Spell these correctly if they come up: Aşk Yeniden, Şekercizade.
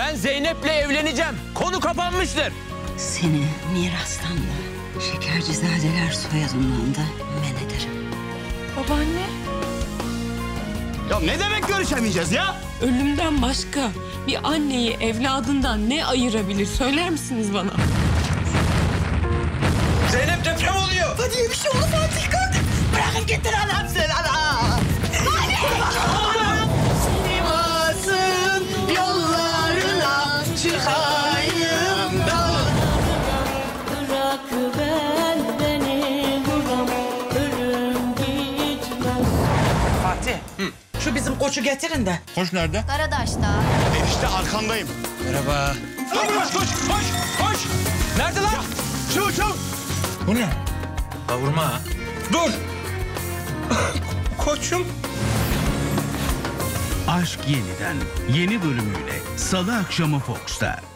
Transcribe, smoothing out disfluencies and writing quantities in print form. Ben Zeynep'le evleneceğim. Konu kapanmıştır. Seni mirastan da, Şekercizadeler soyadından da men ederim. Babaanne. Ya ne demek görüşemeyeceğiz ya? Ölümden başka bir anneyi evladından ne ayırabilir? Söyler misiniz bana? Zeynep, deprem oluyor. Hadi bir şey oldu Fatih, kalk. Bırakın getir anam seni anam. Fatih, şu bizim koçu getirin de. Koç nerede? Karadaş'ta. Enişte arkandayım. Merhaba. Koş. Nerede lan? Çabuk. Bu ne? Kavurma ha. Dur. Koçum. Aşk Yeniden yeni bölümüyle Salı akşamı Fox'ta.